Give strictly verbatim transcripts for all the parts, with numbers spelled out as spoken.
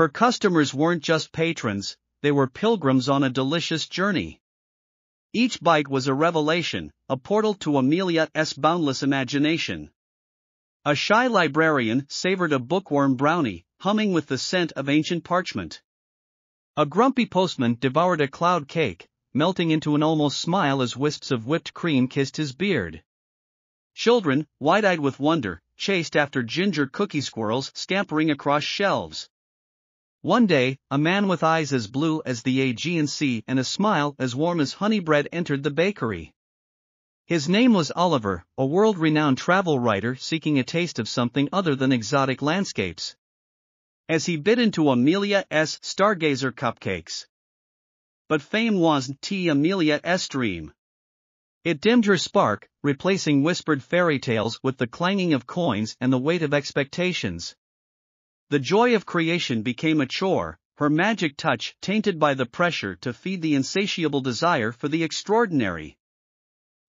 Her customers weren't just patrons, they were pilgrims on a delicious journey. Each bite was a revelation, a portal to Amelia's boundless imagination. A shy librarian savored a bookworm brownie, humming with the scent of ancient parchment. A grumpy postman devoured a cloud cake, melting into an almost smile as wisps of whipped cream kissed his beard. Children, wide-eyed with wonder, chased after ginger cookie squirrels scampering across shelves. One day, a man with eyes as blue as the Aegean Sea and a smile as warm as honey bread entered the bakery. His name was Oliver, a world-renowned travel writer seeking a taste of something other than exotic landscapes. As he bit into Amelia's stargazer cupcakes. But fame wasn't Amelia's dream. It dimmed her spark, replacing whispered fairy tales with the clanging of coins and the weight of expectations. The joy of creation became a chore, her magic touch tainted by the pressure to feed the insatiable desire for the extraordinary.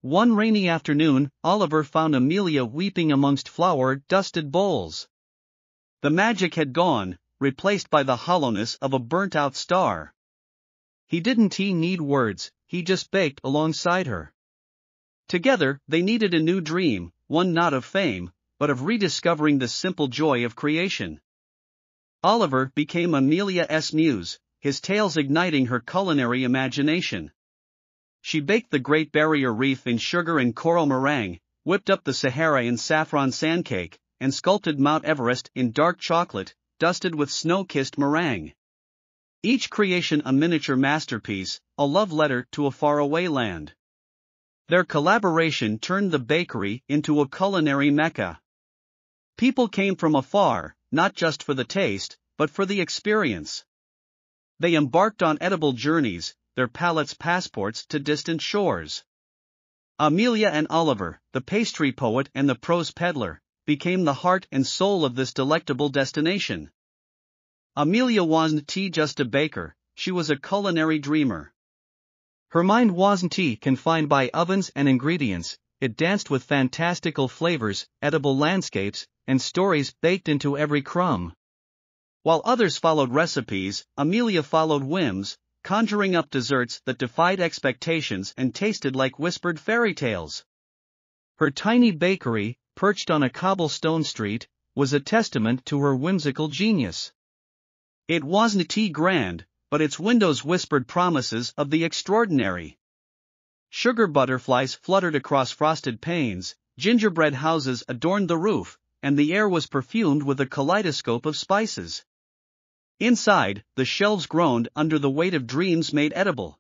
One rainy afternoon, Oliver found Amelia weeping amongst flour-dusted bowls. The magic had gone, replaced by the hollowness of a burnt-out star. He didn't he need words, he just baked alongside her. Together, they needed a new dream, one not of fame, but of rediscovering the simple joy of creation. Oliver became Amelia's muse, his tales igniting her culinary imagination. She baked the Great Barrier Reef in sugar and coral meringue, whipped up the Sahara in saffron sandcake, and sculpted Mount Everest in dark chocolate, dusted with snow-kissed meringue. Each creation a miniature masterpiece, a love letter to a faraway land. Their collaboration turned the bakery into a culinary mecca. People came from afar, not just for the taste, but for the experience. They embarked on edible journeys, their palates passports to distant shores. Amelia and Oliver, the pastry poet and the prose peddler, became the heart and soul of this delectable destination. Amelia wasn't just a baker, she was a culinary dreamer. Her mind wasn't confined by ovens and ingredients, it danced with fantastical flavors, edible landscapes, and stories baked into every crumb. While others followed recipes, Amelia followed whims, conjuring up desserts that defied expectations and tasted like whispered fairy tales. Her tiny bakery, perched on a cobblestone street, was a testament to her whimsical genius. It wasn't grand, but its windows whispered promises of the extraordinary. Sugar butterflies fluttered across frosted panes, gingerbread houses adorned the roof, and the air was perfumed with a kaleidoscope of spices. Inside, the shelves groaned under the weight of dreams made edible.